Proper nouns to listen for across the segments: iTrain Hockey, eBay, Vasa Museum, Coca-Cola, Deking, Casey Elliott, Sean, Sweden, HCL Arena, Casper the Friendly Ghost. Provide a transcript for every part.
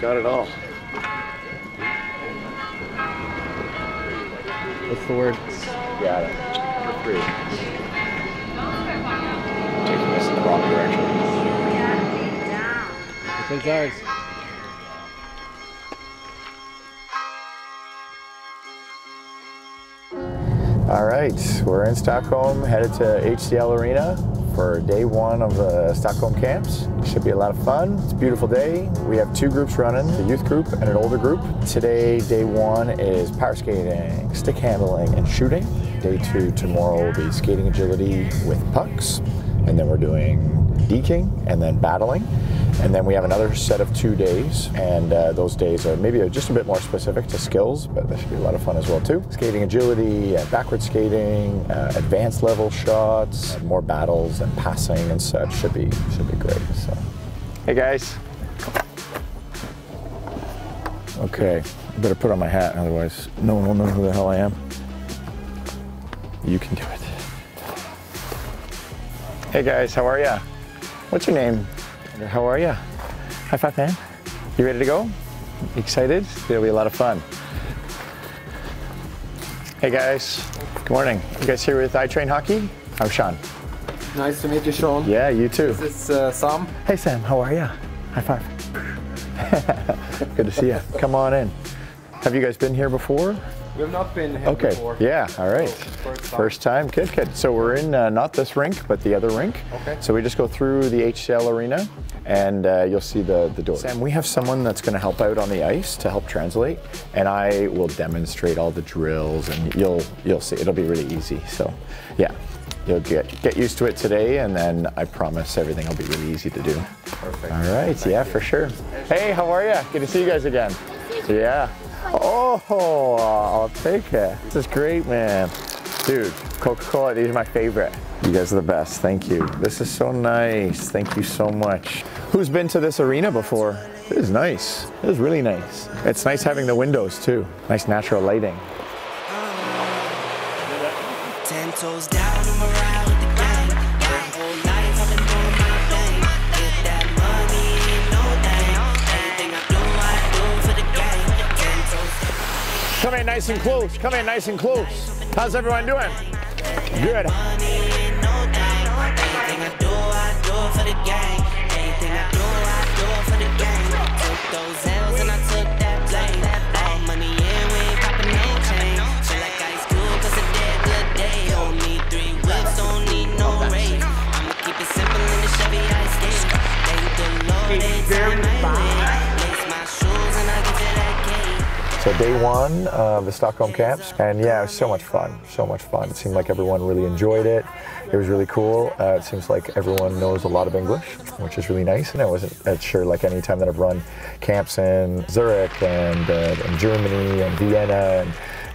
Got it all. What's the word? Got it. Number three. Taking this in the wrong direction. I think ours. All right, we're in Stockholm, headed to HCL Arena for day one of the Stockholm camps. Should be a lot of fun. It's a beautiful day. We have two groups running, a youth group and an older group. Today, day one is power skating, stick handling, and shooting. Day two tomorrow will be skating agility with pucks, and then we're doing deking and then battling. And then we have another set of 2 days, and those days are maybe just a bit more specific to skills, but that should be a lot of fun as well too. Skating agility, backward skating, advanced level shots, more battles and passing and such should be great. So, hey guys. Okay, I better put on my hat, otherwise no one will know who the hell I am. You can do it. Hey guys, how are ya? What's your name? How are you? High five, man. You ready to go? Excited? It'll be a lot of fun. Hey guys, good morning. You guys here with iTrain Hockey? I'm Sean. Nice to meet you, Sean. Yeah, you too. This is Sam. Hey Sam, how are you? High five. Good to see you. Come on in. Have you guys been here before? We've not been here before. Okay, yeah, all right. So first time, good. So we're in not this rink, but the other rink. Okay. So we just go through the HCL Arena, and you'll see the doors. Sam, we have someone that's gonna help out on the ice to help translate, and I will demonstrate all the drills, and you'll see, it'll be really easy. So yeah, you'll get used to it today, and then I promise everything will be really easy to do. Perfect. All right, for sure. Hey, how are you? Good to see you guys again. Yeah. Oh, I'll take it. This is great, man. Dude, Coca-Cola, these are my favorite. You guys are the best, thank you. This is so nice, thank you so much. Who's been to this arena before? This is nice, this is really nice. It's nice having the windows too. Nice natural lighting. 10 toes down and we're out with the gang. My whole life I've been doing my thing. Get that money, ain't no thing. Anything I do, I do for the gang. 10 toes. Come in nice and close, come in nice and close. How's everyone doing? Good. So day one of the Stockholm camps, and yeah, it was so much fun, so much fun. It seemed like everyone really enjoyed it. It was really cool. It seems like everyone knows a lot of English, which is really nice. And I wasn't sure, like any time that I've run camps in Zurich and Germany and Vienna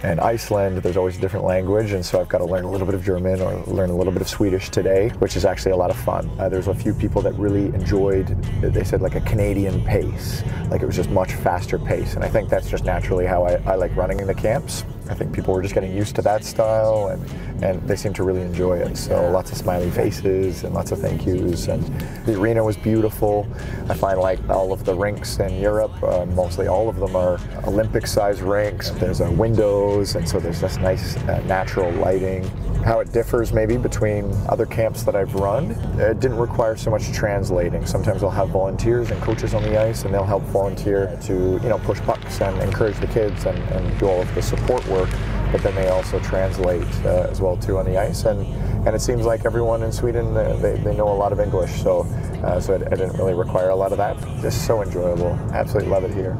and Iceland, there's always a different language, and so I've got to learn a little bit of German or learn a little bit of Swedish today, which is actually a lot of fun. There's a few people that really enjoyed, they said like a Canadian pace, like it was just much faster pace, and I think that's just naturally how I like running in the camps. I think people were just getting used to that style, and they seemed to really enjoy it. So lots of smiling faces and lots of thank yous, and the arena was beautiful. I find like all of the rinks in Europe, mostly all of them are Olympic-sized rinks. There's windows, and so there's this nice natural lighting. How it differs maybe between other camps that I've run, it didn't require so much translating. Sometimes I'll have volunteers and coaches on the ice, and they'll help volunteer to push pucks and encourage the kids and do all of the support work, but then they also translate as well too on the ice. And it seems like everyone in Sweden, they know a lot of English, so I didn't really require a lot of that. Just so enjoyable, absolutely love it here.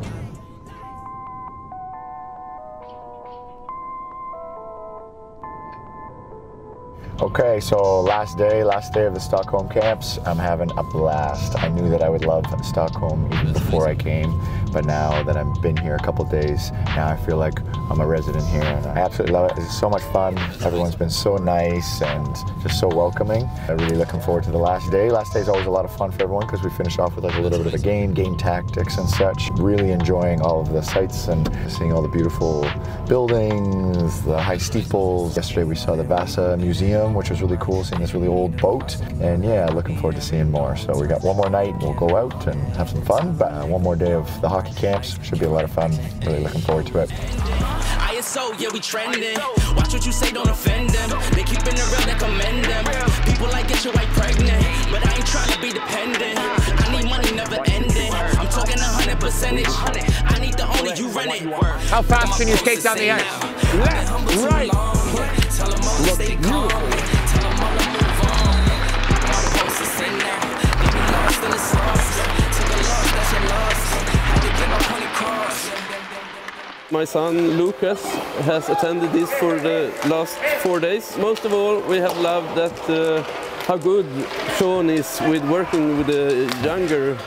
Okay, so last day of the Stockholm camps. I'm having a blast. I knew that I would love Stockholm even before I came, but now that I've been here a couple days, now I feel like I'm a resident here, and I absolutely love it. It's so much fun. Everyone's been so nice and just so welcoming. I'm really looking forward to the last day. Last day is always a lot of fun for everyone because we finish off with like a little bit of a game tactics and such. Really enjoying all of the sights and seeing all the beautiful buildings, the high steeples. Yesterday we saw the Vasa Museum, which which was really cool, seeing this really old boat. And yeah, looking forward to seeing more. So we got one more night, we'll go out and have some fun, but one more day of the hockey camps. Should be a lot of fun. Really looking forward to it. ISO, yeah, we trending. Watch what you say, don't offend them. They keeping it real, they commend them. People like get your wife pregnant, but I ain't trying to be dependent. I need money, never ending. I'm talking 100%. I need the only you run it. How fast can you skate down the ice? Left, right. Look beautiful. My son Lucas has attended this for the last 4 days. Most of all, we have loved that how good Sean is with working with the younger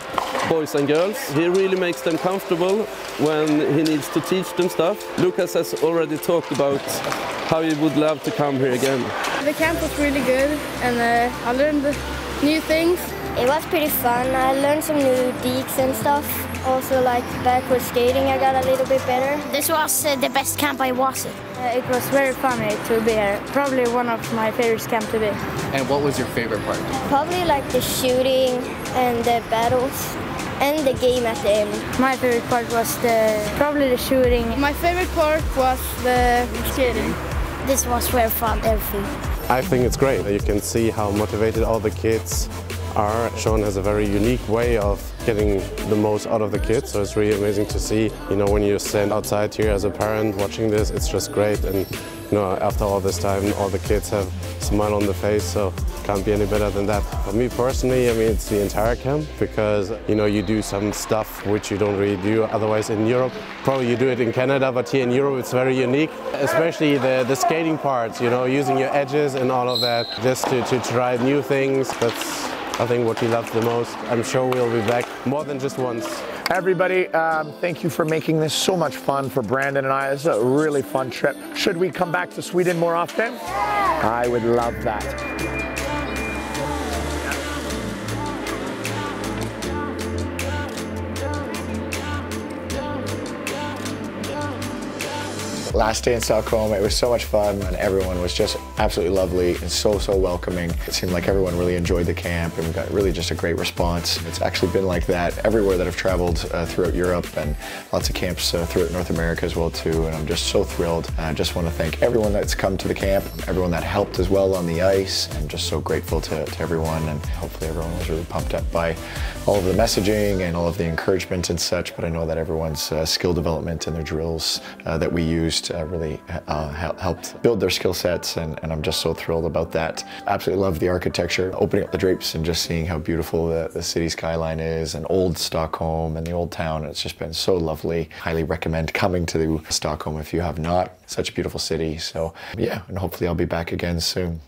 boys and girls. He really makes them comfortable when he needs to teach them stuff. Lucas has already talked about how he would love to come here again. The camp was really good, and I learned new things. It was pretty fun. I learned some new deeks and stuff. Also, like backward skating, I got a little bit better. This was the best camp I was at. It was very funny to be here. Probably one of my favorite camps to be. And what was your favorite part? Probably like the shooting and the battles and the game at the end. My favorite part was probably the shooting. My favorite part was the skating. This was very fun, everything. I think it's great. You can see how motivated all the kids are. Sean has a very unique way of getting the most out of the kids, so it's really amazing to see. You know, when you stand outside here as a parent watching this, it's just great. And you know, after all this time, all the kids have a smile on the face, so can't be any better than that. For me personally, I mean, it's the entire camp, because you know, you do some stuff which you don't really do otherwise in Europe. Probably you do it in Canada, but here in Europe it's very unique, especially the skating parts. You know, using your edges and all of that, just to try new things. That's, I think, what he loves the most. I'm sure we'll be back more than just once. Everybody, thank you for making this so much fun for Brandon and I. This is a really fun trip. Should we come back to Sweden more often? I would love that. Last day in Stockholm, it was so much fun, and everyone was just absolutely lovely and so welcoming. It seemed like everyone really enjoyed the camp, and we got really just a great response. It's actually been like that everywhere that I've traveled throughout Europe, and lots of camps throughout North America as well too, and I'm just so thrilled. I just want to thank everyone that's come to the camp, everyone that helped as well on the ice. I'm just so grateful to everyone, and hopefully everyone was really pumped up by all of the messaging and all of the encouragement and such, but I know that everyone's skill development and their drills that we used really helped build their skill sets, and I'm just so thrilled about that. Absolutely love the architecture, opening up the drapes and just seeing how beautiful the city skyline is, and old Stockholm and the old town. It's just been so lovely. Highly recommend coming to Stockholm if you have not. Such a beautiful city. So yeah, and hopefully I'll be back again soon.